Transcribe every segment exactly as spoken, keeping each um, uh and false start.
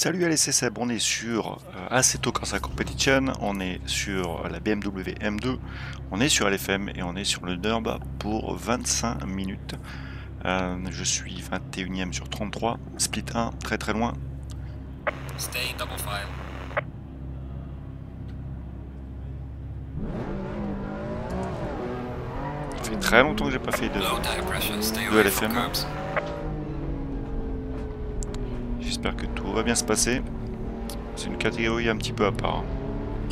Salut, allez, c'est Seb, on est sur euh, Assetto Corsa Competizione, on est sur la B M W M deux, on est sur L F M et on est sur le Nürburgring pour vingt-cinq minutes. Euh, je suis vingt et unième sur trente-trois, split un, très très loin. Stay double file. Ça fait très longtemps que j'ai pas fait de, de L F M. J'espère que tout va bien se passer. C'est une catégorie un petit peu à part.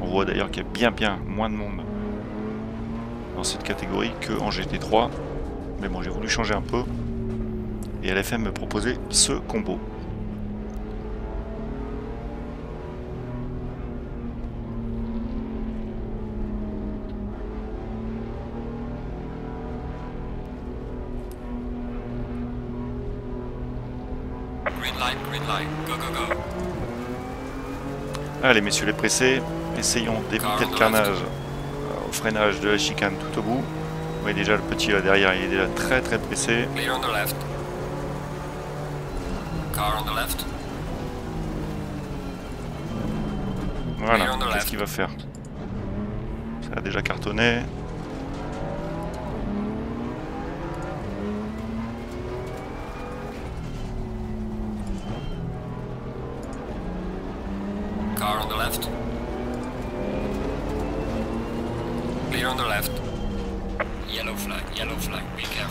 On voit d'ailleurs qu'il y a bien bien moins de monde dans cette catégorie qu'en G T trois. Mais bon, j'ai voulu changer un peu. Et L F M me proposait ce combo. Allez messieurs les pressés, essayons d'éviter le carnage au freinage de la chicane tout au bout. Vous voyez déjà le petit là derrière, il est déjà très très pressé. Voilà, qu'est-ce qu'il va faire? Ça a déjà cartonné.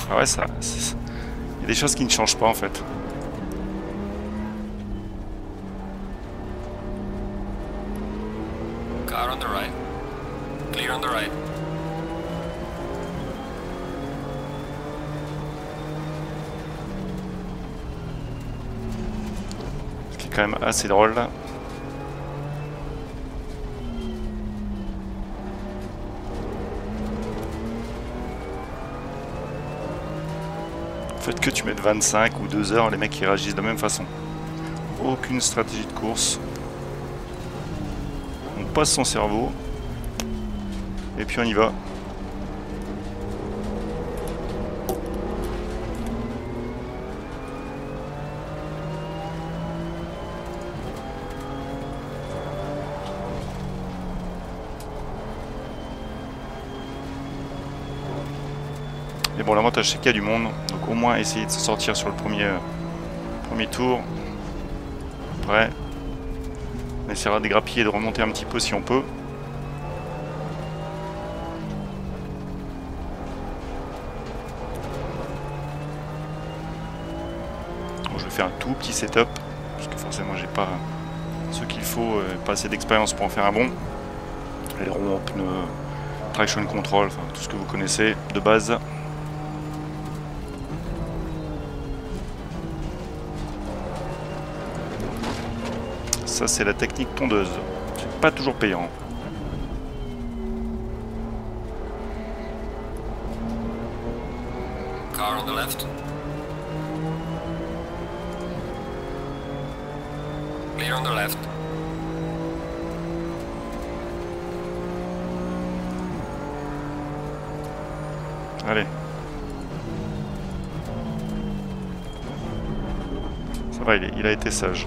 Ah ouais, ça, il y a des choses qui ne changent pas en fait. Car on the right. Clear on the right. Ce qui est quand même assez drôle là. Faites que tu mettes vingt-cinq ou deux heures, les mecs ils réagissent de la même façon. Aucune stratégie de course. On passe son cerveau. Et puis on y va. Et bon, l'avantage c'est qu'il y a du monde. Au moins essayer de se sortir sur le premier, euh, premier tour. Après, on essaiera de dégrappiller et de remonter un petit peu si on peut. Bon, je vais faire un tout petit setup, parce que forcément j'ai pas ce qu'il faut, euh, pas assez d'expérience pour en faire un bon. Les roues, pneus, traction control, enfin tout ce que vous connaissez de base. Ça c'est la technique tondeuse, c'est pas toujours payant. Car on the left. Clear on the left. Allez. Ça va, il, est, il a été sage.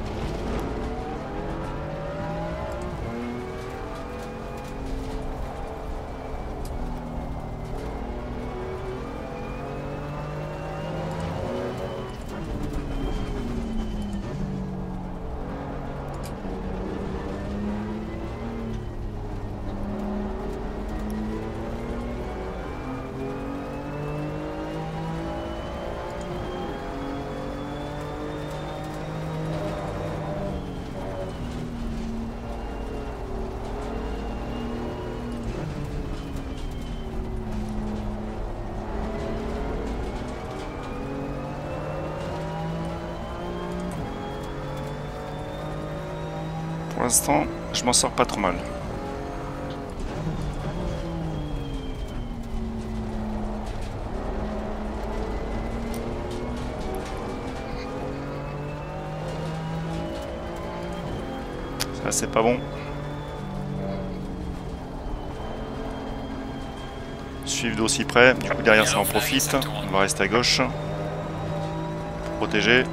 Pour l'instant, je m'en sors pas trop mal. Ça, c'est pas bon. Suivre d'aussi près. Du coup, derrière, ça en profite. On va rester à gauche. Protéger.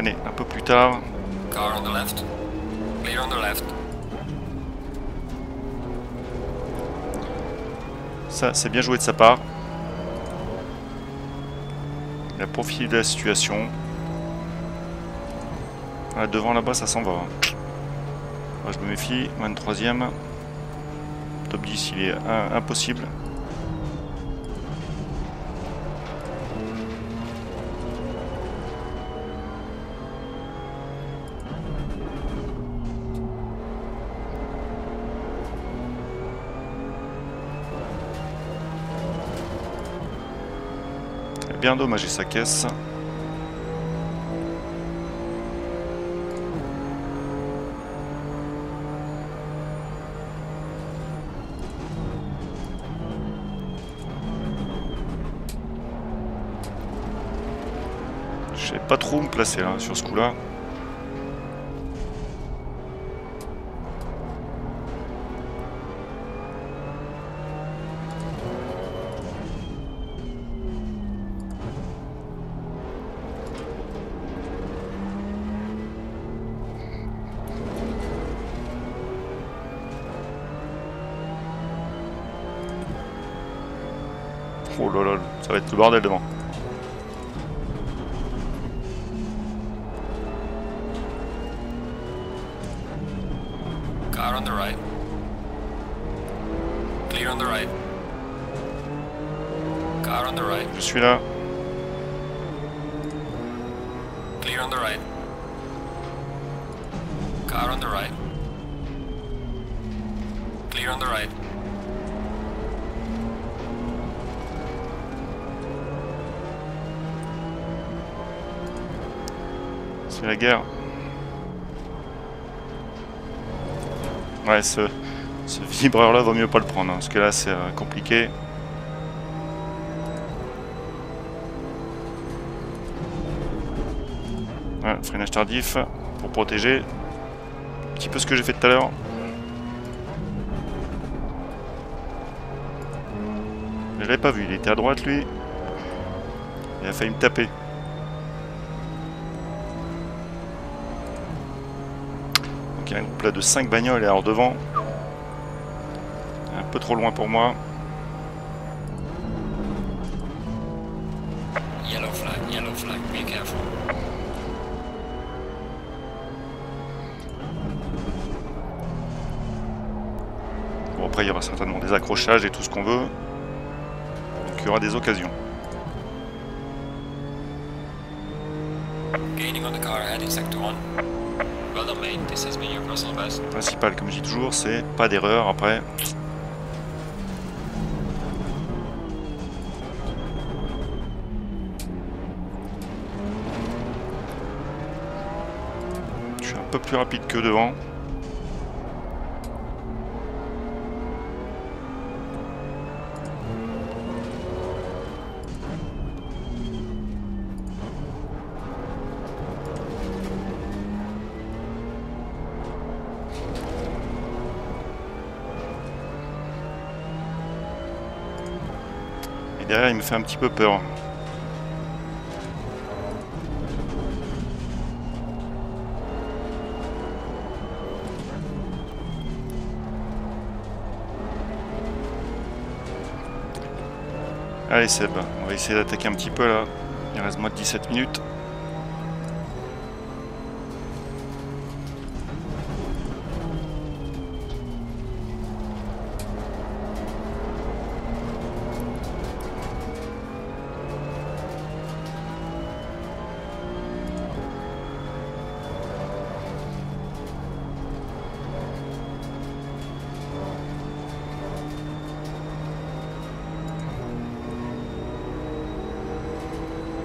freiner un peu plus tard. Car on the left. Clear on the left. Ça, c'est bien joué de sa part. Il a profité de la situation. Ah, devant là-bas, ça s'en va. Ah, je me méfie. vingt-troisième. Top dix, il est un, impossible. Bien dommage sa caisse. Je sais pas trop où me placer là sur ce coup là. Oh là là, ça va être le bordel devant. Car on the right. Clear on the right. Car on the right. Je suis là. Clear on the right. Car on the right. Clear on the right. C'est la guerre. Ouais, ce, ce vibreur là vaut mieux pas le prendre hein, parce que là c'est euh, compliqué. Ouais, freinage tardif pour protéger. Un petit peu ce que j'ai fait tout à l'heure. Je l'avais pas vu, il était à droite lui. Il a failli me taper. Il y a un groupe là de cinq bagnoles et alors devant, un peu trop loin pour moi. Yellow flag, yellow flag, be careful. Bon, après il y aura certainement des accrochages et tout ce qu'on veut, donc il y aura des occasions. Gaining on the car heading sector one. Le principal, comme je dis toujours, c'est pas d'erreur après. Je suis un peu plus rapide que devant. Derrière, il me fait un petit peu peur. Allez Seb, on va essayer d'attaquer un petit peu là. Il reste moins de dix-sept minutes.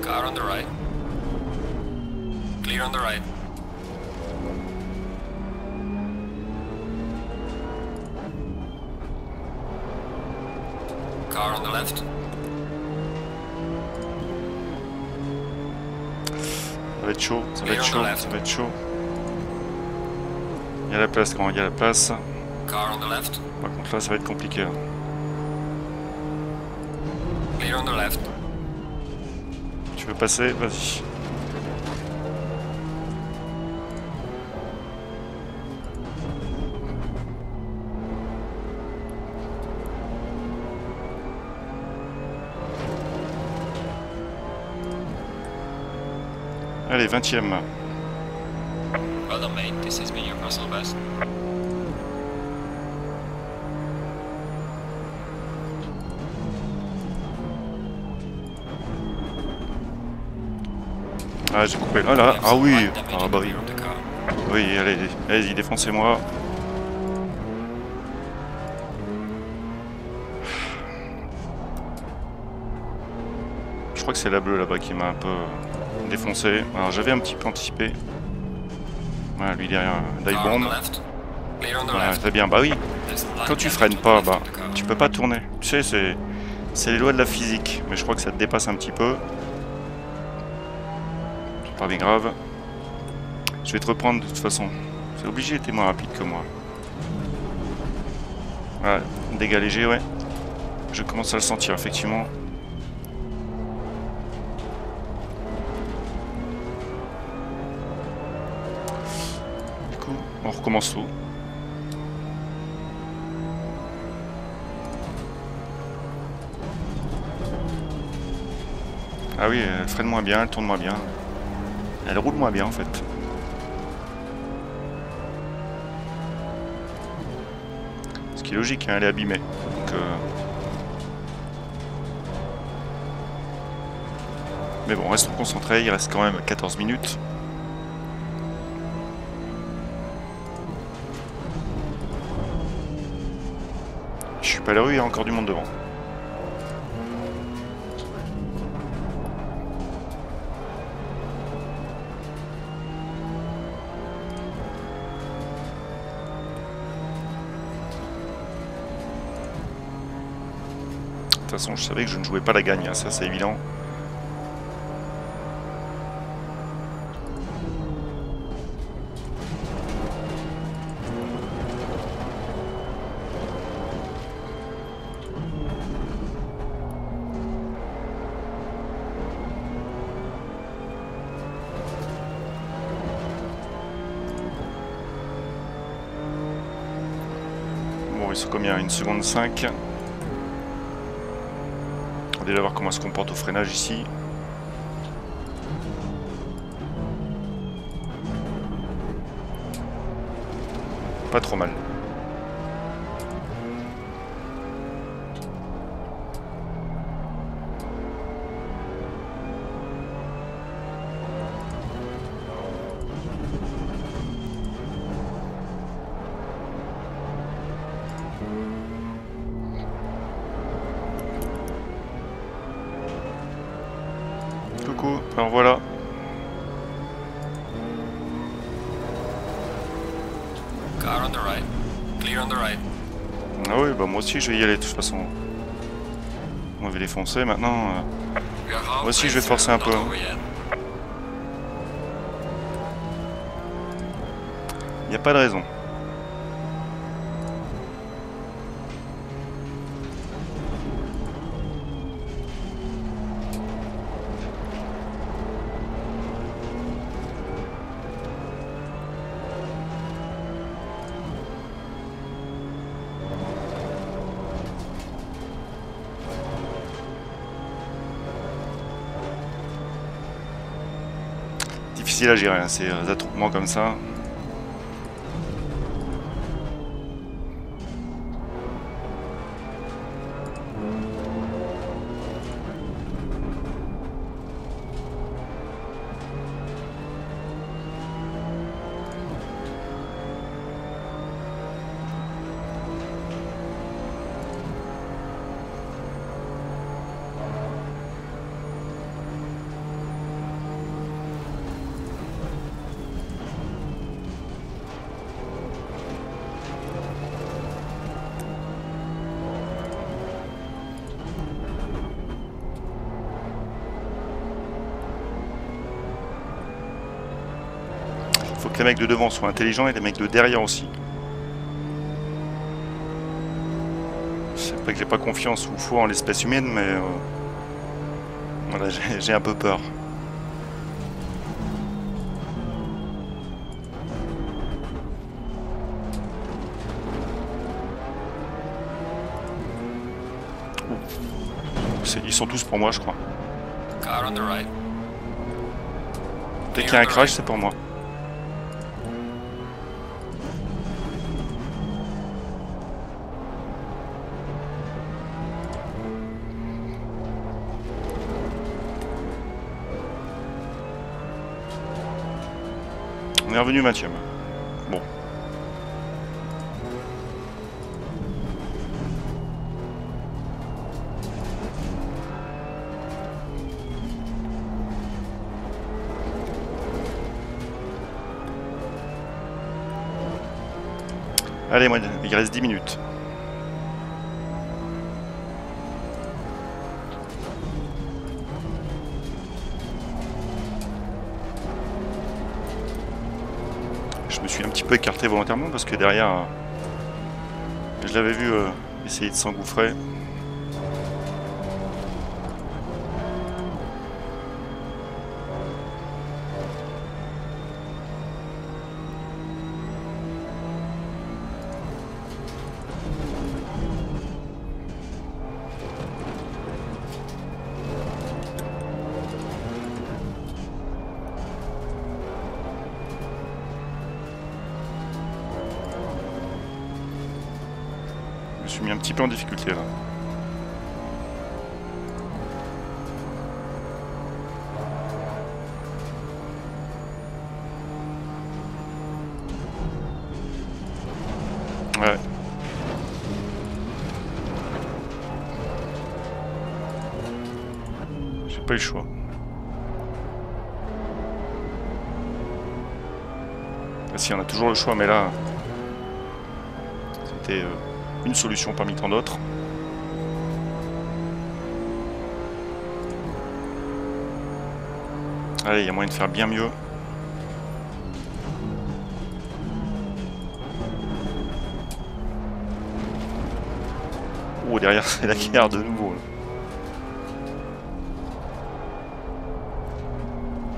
Car on the right. Clear on the right. Car on the left. Ça va être chaud, ça va être chaud, ça va être chaud. Il y a la place grand, il y a la place. Car on the left. Par contre là ça va être compliqué. Clear on the left. Tu veux passer? Vas-y. Allez, vingtième. Brother mate, this is me, your personal best. Ah, j'ai coupé là, là. Ah oui. Ah bah oui. Oui, allez, allez-y, défoncez-moi. Je crois que c'est la bleue là-bas qui m'a un peu défoncé. Alors j'avais un petit peu anticipé. Voilà, lui derrière, dive bomb. Voilà, c'est bien, bah oui. Quand tu freines pas, bah, tu peux pas tourner. Tu sais, c'est les lois de la physique. Mais je crois que ça te dépasse un petit peu. Pas bien grave. Je vais te reprendre de toute façon. C'est obligé, t'es moins rapide que moi. Voilà, dégâts légers, ouais. Je commence à le sentir, effectivement. Du coup, on recommence tout. Ah oui, elle freine moins bien, elle tourne moins bien. Elle roule moins bien en fait. Ce qui est logique, hein, elle est abîmée. Donc, euh... mais bon, restons concentrés, il reste quand même quatorze minutes. Je suis pas à la rue, il y a encore du monde devant. De toute façon, je savais que je ne jouais pas la gagne, hein, ça c'est évident. Bon, ils sont combien? une seconde cinq. Déjà voir comment elle se comporte au freinage ici. Pas trop mal. Alors voilà. Car on the right. Clear on the right. Ah oui, bah moi aussi je vais y aller de toute façon. On va les foncer maintenant. Euh... Moi aussi je vais forcer un peu. Il n'y a pas de raison. Difficile à gérer, hein, ces attroupements comme ça. Faut que les mecs de devant soient intelligents et les mecs de derrière aussi. C'est pas que j'ai pas confiance ou foi en l'espèce humaine, mais euh... voilà, j'ai un peu peur. Ils sont tous pour moi, je crois. Dès qu'il y a un crash, c'est pour moi. On est revenu vingtième. Bon. Allez, moi, il reste dix minutes. Je me suis un petit peu écarté volontairement parce que derrière, je l'avais vu euh, essayer de s'engouffrer. Je suis mis un petit peu en difficulté là. Ouais. J'ai pas eu le choix. Ah si, on a toujours le choix, mais là... C'était... Euh... une solution parmi tant d'autres. Allez, il y a moyen de faire bien mieux. Oh, derrière c'est la guerre de nouveau.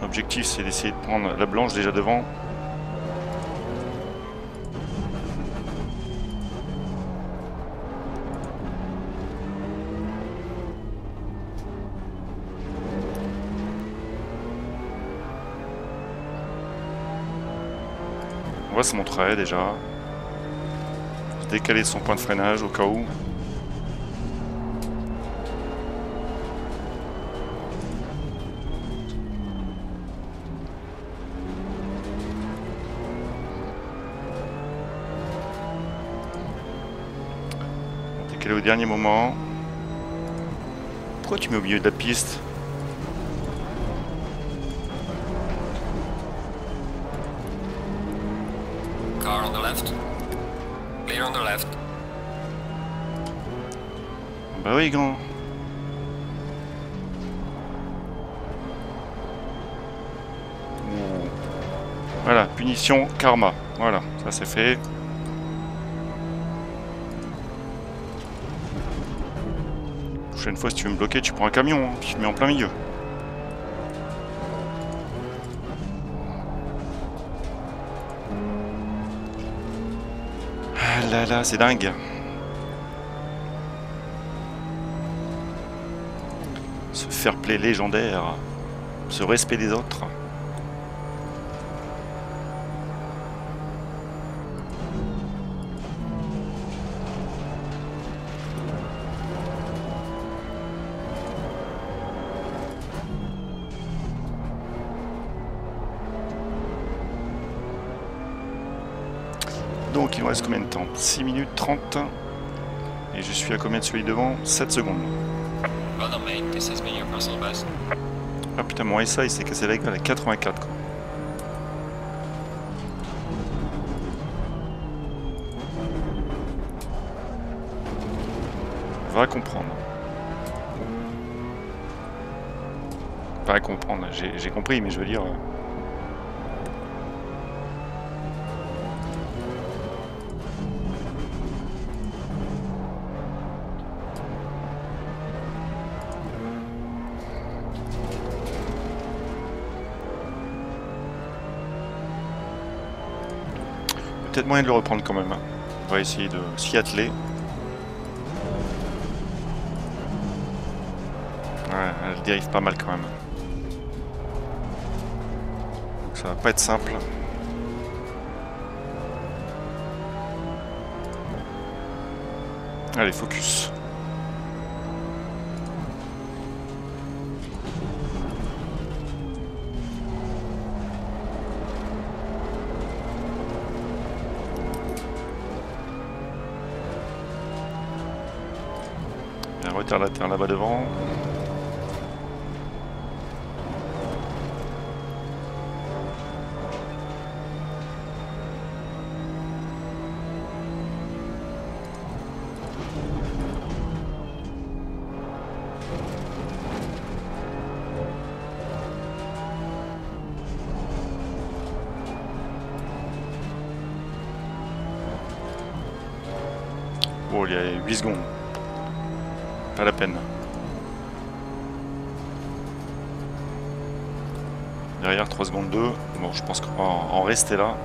L'objectif c'est d'essayer de prendre la blanche déjà devant. On va se montrer déjà, décaler son point de freinage au cas où. Décaler au dernier moment. Pourquoi tu mets au milieu de la piste ? Bah oui, grand. Voilà, punition karma. Voilà, ça c'est fait. La prochaine fois, si tu veux me bloquer, tu prends un camion, hein, tu te mets en plein milieu. Ah là là, c'est dingue. Ce fair play légendaire, ce respect des autres. Donc il me reste combien de temps? six minutes trente. Et je suis à combien de celui devant? sept secondes. Ah putain, mon S A il s'est cassé la gueule à quatre-vingt-quatre quoi. Va comprendre. Pas à comprendre, j'ai compris, mais je veux dire... Peut-être moyen de le reprendre quand même. On va essayer de s'y atteler. Ouais, elle dérive pas mal quand même. ça va pas être simple. Allez, focus. Bien, retire la terre là-bas devant. Oh, il y a huit secondes. Pas la peine. Derrière, trois secondes deux. Bon, je pense qu'on va en rester là.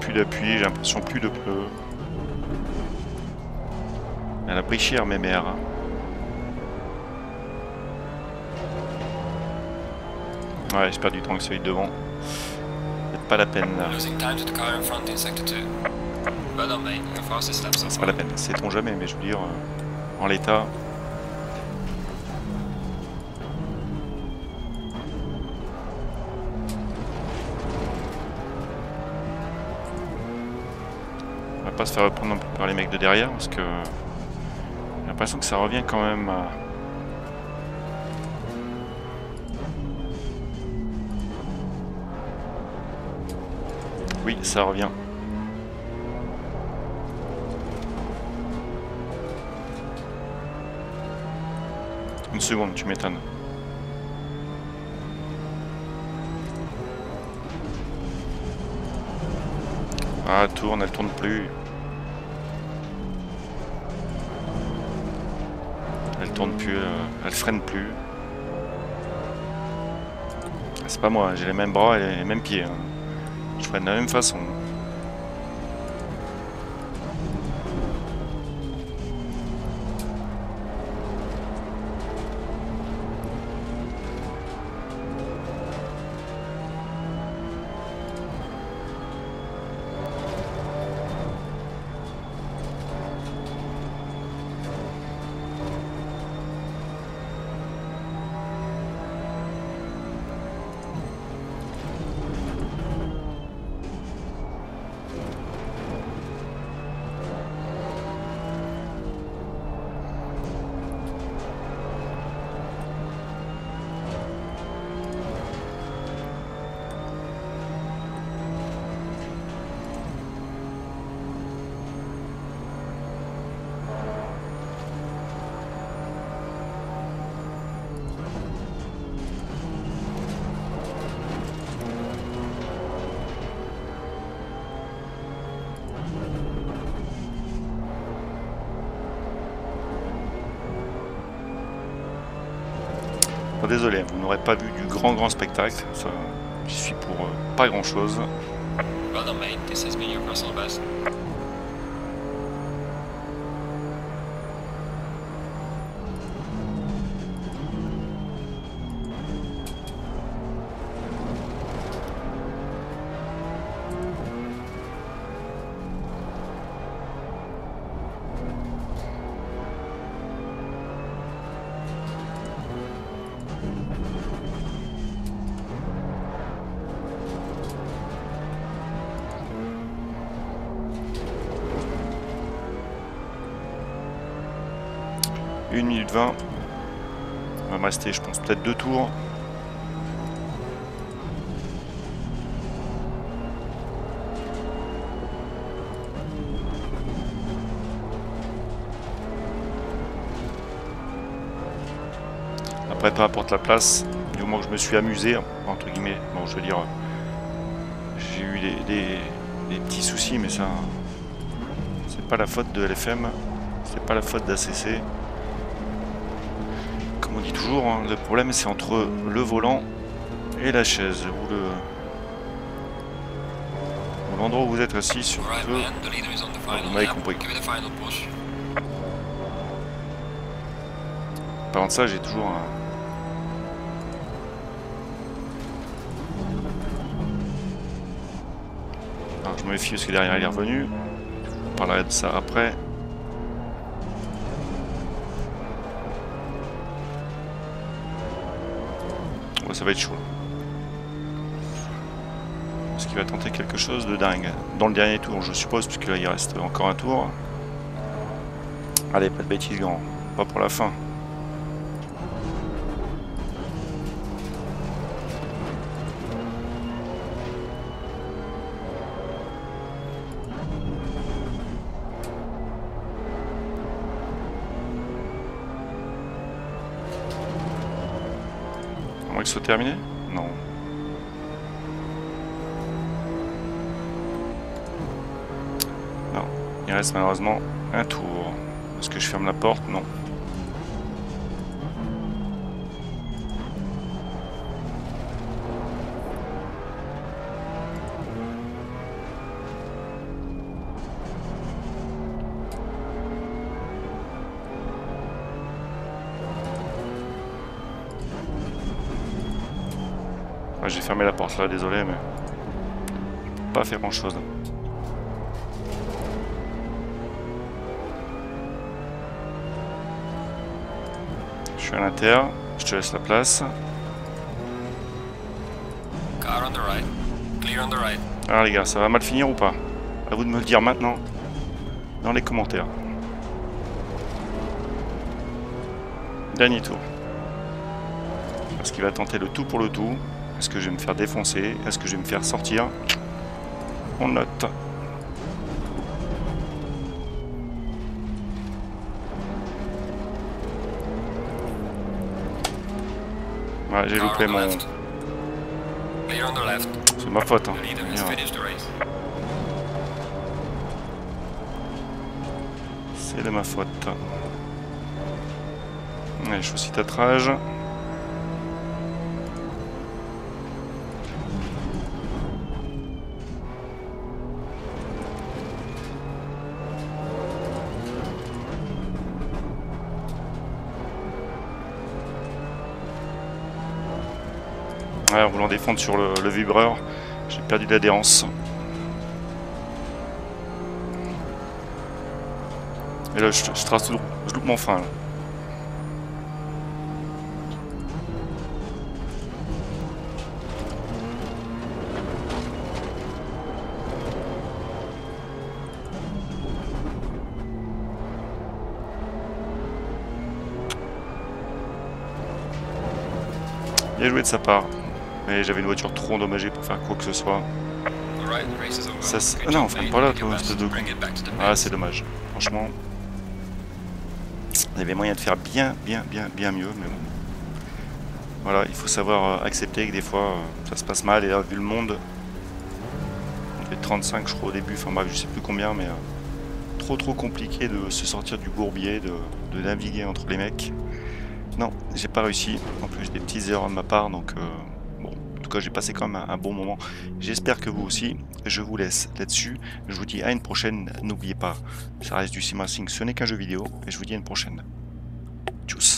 Plus d'appui, j'ai l'impression plus de pneus. Elle a pris cher, mes mères. Ouais, j'ai perdu du temps que celui de devant. C'est pas la peine là. C'est pas la peine, sait-on jamais, mais je veux dire, en l'état. On va pas se faire reprendre non plus par les mecs de derrière, parce que j'ai l'impression que ça revient quand même à. Oui, ça revient. Une seconde, tu m'étonnes. Ah, elle tourne, elle tourne plus. Elle tourne plus, euh, elle freine plus. C'est pas moi, j'ai les mêmes bras et les mêmes pieds. Hein. Je ferai de la même façon. Désolé, vous n'aurez pas vu du grand grand spectacle, ça, j'y suis pour euh, pas grand chose. une minute vingt. Il va me rester, je pense, peut-être deux tours. Après, peu importe la place, du moment que je me suis amusé, entre guillemets, bon, je veux dire, j'ai eu des, des, des petits soucis, mais ça, c'est pas la faute de L F M, c'est pas la faute d'A C C. On dit toujours, hein, le problème c'est entre le volant et la chaise, ou le ou l'endroit où vous êtes assis sur le feu. Vous m'avez compris. Par contre ça j'ai toujours un... Je me méfie parce que derrière il est revenu. On parlera de ça après. Ouais, ça va être chaud. Parce qu'il va tenter quelque chose de dingue. Dans le dernier tour, je suppose, puisque là il reste encore un tour. Allez, pas de bêtises, grand. Pas pour la fin. Soit terminé? Non. Non. Il reste malheureusement un tour. Est-ce que je ferme la porte? Non. J'ai fermé la porte là, désolé, mais je peux pas faire grand chose. Je suis à l'intérieur, je te laisse la place. Car on the right. Clear on the right. Alors les gars, ça va mal finir ou pas? À vous de me le dire maintenant dans les commentaires. Dernier tour. Parce qu'il va tenter le tout pour le tout. Est-ce que je vais me faire défoncer? Est-ce que je vais me faire sortir? On note. Ouais, j'ai loupé mon... C'est ma faute. Hein. C'est de ma faute. Allez, chaussée tatrage. En voulant défendre sur le, le vibreur, j'ai perdu l'adhérence. Et là, je, je trace, je loupe mon frein. Là. Bien joué de sa part. Mais j'avais une voiture trop endommagée pour faire quoi que ce soit. Ça, ah non, on freine pas là, toi, espèce de... Ah, c'est dommage. Franchement, il y avait moyen de faire bien, bien, bien, bien mieux, mais bon. Voilà, il faut savoir accepter que des fois, ça se passe mal, et là, vu le monde, on fait trente-cinq, je crois, au début, enfin bref, je sais plus combien, mais... Euh, trop, trop compliqué de se sortir du bourbier, de, de naviguer entre les mecs. Non, j'ai pas réussi. En plus, j'ai des petites erreurs de ma part, donc... Euh, j'ai passé quand même un bon moment, j'espère que vous aussi. Je vous laisse là dessus je vous dis à une prochaine. N'oubliez pas, ça reste du sim racing, ce n'est qu'un jeu vidéo, et je vous dis à une prochaine. Tchuss.